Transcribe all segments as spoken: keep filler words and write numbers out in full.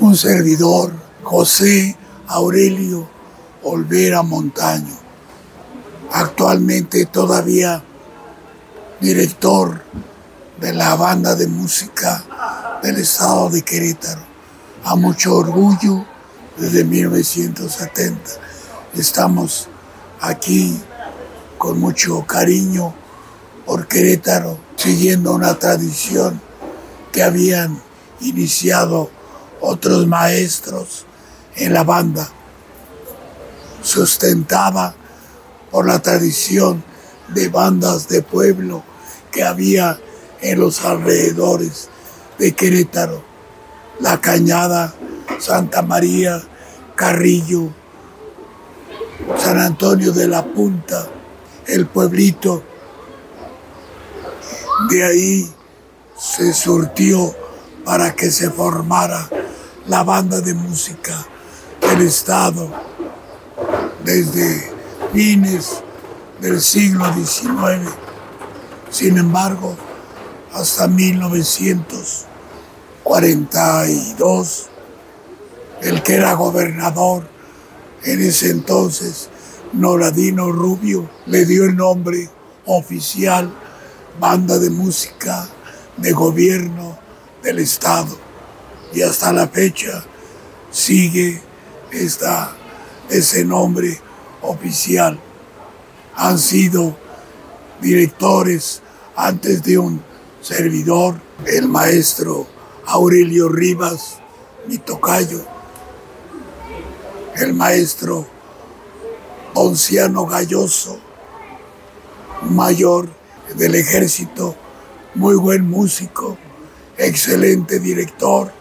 un servidor, José Aurelio Olvera Montaño, actualmente todavía director de la Banda de Música del Estado de Querétaro. A mucho orgullo, desde mil novecientos setenta estamos aquí con mucho cariño por Querétaro, siguiendo una tradición que habían iniciado otros maestros en la banda, sustentada por la tradición de bandas de pueblo que había en los alrededores de Querétaro: La Cañada, Santa María, Carrillo, San Antonio de la Punta, El Pueblito. De ahí se surtió para que se formara la Banda de Música del Estado desde fines del siglo diecinueve. Sin embargo, hasta mil novecientos cuarenta y dos, el que era gobernador en ese entonces, Noradino Rubio, le dio el nombre oficial Banda de Música de Gobierno del Estado. Y hasta la fecha sigue esta, ese nombre oficial. Han sido directores antes de un servidor, el maestro Aurelio Rivas, mi tocayo, el maestro Ponciano Galloso, mayor del ejército, muy buen músico, excelente director,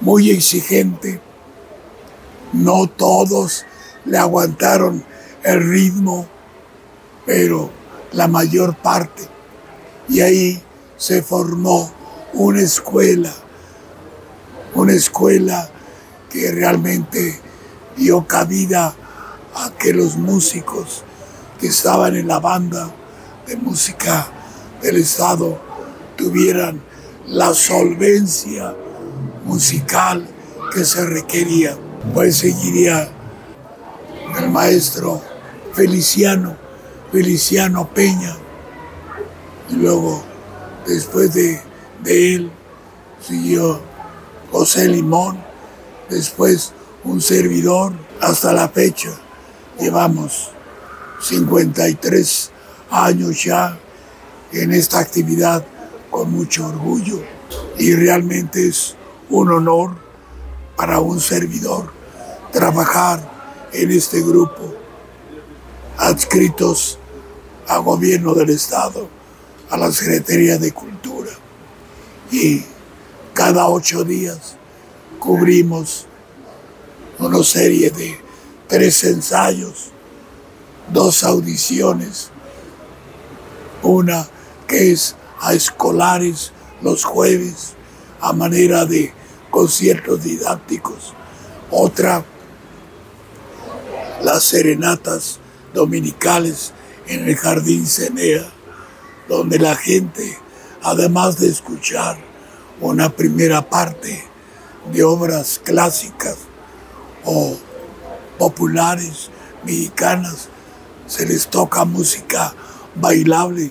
muy exigente. No todos le aguantaron el ritmo, pero la mayor parte. Y ahí se formó una escuela, una escuela que realmente dio cabida a que los músicos que estaban en la Banda de Música del Estado tuvieran la solvencia musical que se requería. Pues seguiría el maestro Feliciano, Feliciano Peña, y luego después de, de él siguió José Limón, después un servidor. Hasta la fecha llevamos cincuenta y tres años ya en esta actividad con mucho orgullo, y realmente es un honor para un servidor trabajar en este grupo, adscritos a Gobierno del Estado, a la Secretaría de Cultura, y cada ocho días cubrimos una serie de tres ensayos, dos audiciones, una que es a escolares los jueves a manera de conciertos didácticos, otra las serenatas dominicales en el jardín Cenea, donde la gente, además de escuchar una primera parte de obras clásicas o populares mexicanas, se les toca música bailable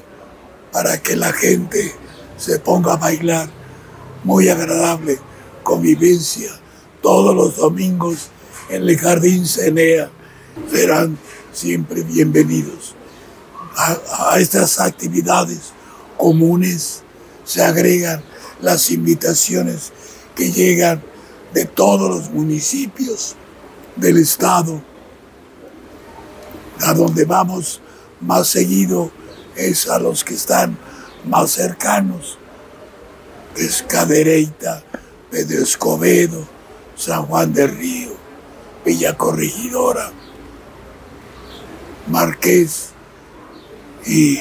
para que la gente se ponga a bailar. Muy agradable convivencia todos los domingos en el jardín Cenea. Serán siempre bienvenidos. A, a estas actividades comunes se agregan las invitaciones que llegan de todos los municipios del estado. A donde vamos más seguido es a los que están más cercanos: es Cadereita, Pedro Escobedo, San Juan del Río, Villa Corregidora, Marqués, y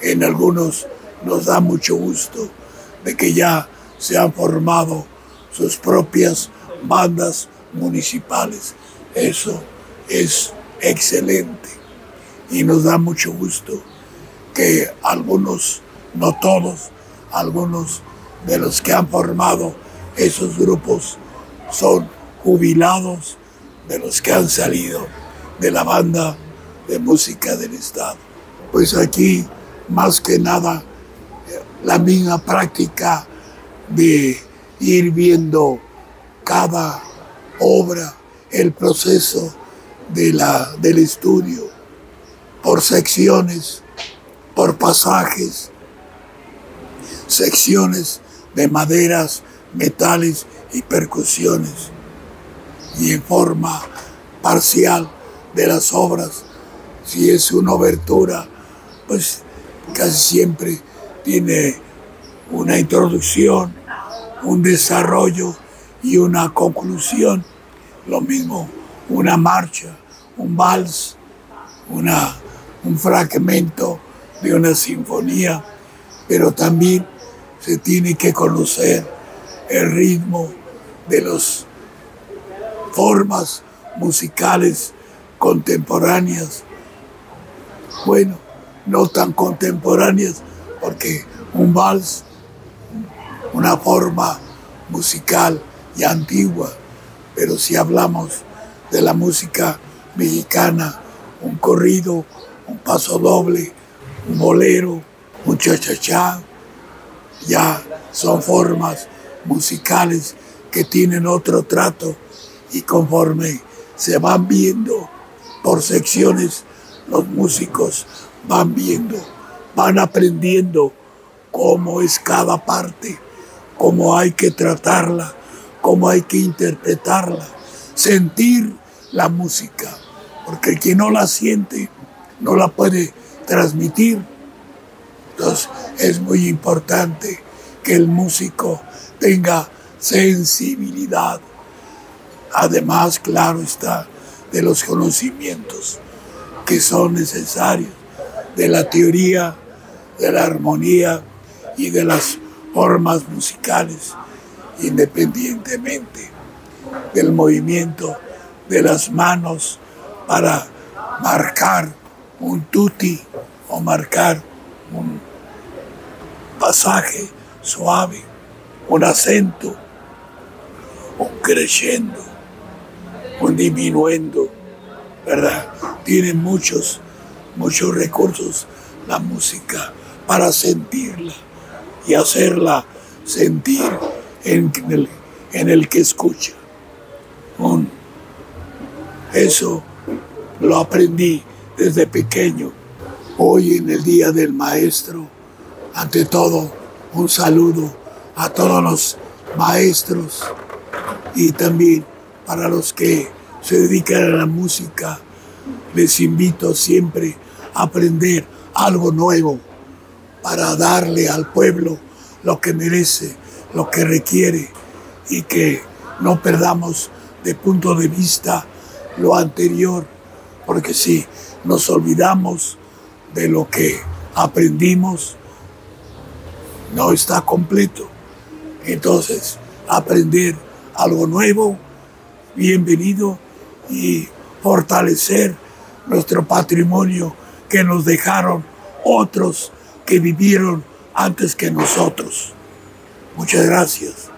en algunos nos da mucho gusto de que ya se han formado sus propias bandas municipales. Eso es excelente, y nos da mucho gusto que algunos, no todos, algunos de los que han formado esos grupos son jubilados de los que han salido de la Banda de Música del Estado. Pues aquí, más que nada, la misma práctica de ir viendo cada obra, el proceso de la, del estudio, por secciones, por pasajes, secciones de maderas, metales y percusiones, y en forma parcial de las obras. Si es una obertura, pues casi siempre tiene una introducción, un desarrollo y una conclusión. Lo mismo una marcha, un vals, una, un fragmento de una sinfonía, pero también se tiene que conocer el ritmo de las formas musicales contemporáneas. Bueno, no tan contemporáneas, porque un vals, una forma musical y antigua, pero si hablamos de la música mexicana, un corrido, un paso doble, un bolero, un cha-cha-cha, ya son formas musicales que tienen otro trato, y conforme se van viendo por secciones, los músicos van viendo, van aprendiendo cómo es cada parte, cómo hay que tratarla, cómo hay que interpretarla, sentir la música, porque quien no la siente no la puede transmitir. Entonces es muy importante que el músico tenga sensibilidad, además, claro está, de los conocimientos que son necesarios, de la teoría, de la armonía y de las formas musicales, independientemente del movimiento de las manos para marcar un tutti o marcar un pasaje suave, un acento, un crescendo, un diminuendo, ¿verdad? Tiene muchos, muchos recursos la música para sentirla y hacerla sentir en el, en el que escucha. Un, eso lo aprendí desde pequeño. Hoy, en el Día del Maestro, ante todo, un saludo a todos los maestros y también para los que se dedican a la música. Les invito siempre a aprender algo nuevo para darle al pueblo lo que merece, lo que requiere, y que no perdamos de punto de vista lo anterior, porque si nos olvidamos de lo que aprendimos, no está completo. Entonces, aprender algo nuevo, bienvenido, y fortalecer nuestro patrimonio que nos dejaron otros que vivieron antes que nosotros. Muchas gracias.